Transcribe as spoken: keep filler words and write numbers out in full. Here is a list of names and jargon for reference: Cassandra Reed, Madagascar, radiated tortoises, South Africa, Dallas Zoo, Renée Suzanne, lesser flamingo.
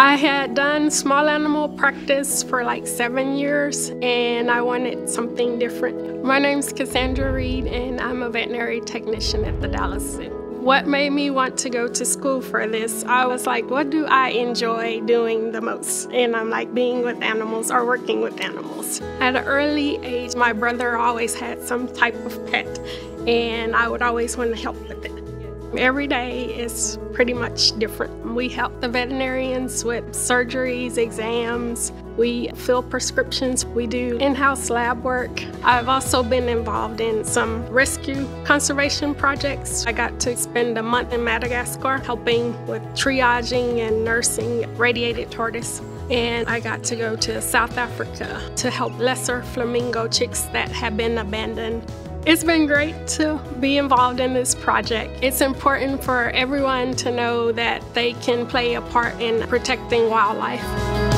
I had done small animal practice for like seven years and I wanted something different. My name's Cassandra Reed and I'm a veterinary technician at the Dallas Zoo. What made me want to go to school for this, I was like, what do I enjoy doing the most? And I'm like, being with animals or working with animals. At an early age, my brother always had some type of pet and I would always want to help with it. Every day is pretty much different. We help the veterinarians with surgeries, exams. We fill prescriptions. We do in-house lab work. I've also been involved in some rescue conservation projects. I got to spend a month in Madagascar helping with triaging and nursing radiated tortoise. And I got to go to South Africa to help lesser flamingo chicks that have been abandoned. It's been great to be involved in this project. It's important for everyone to know that they can play a part in protecting wildlife.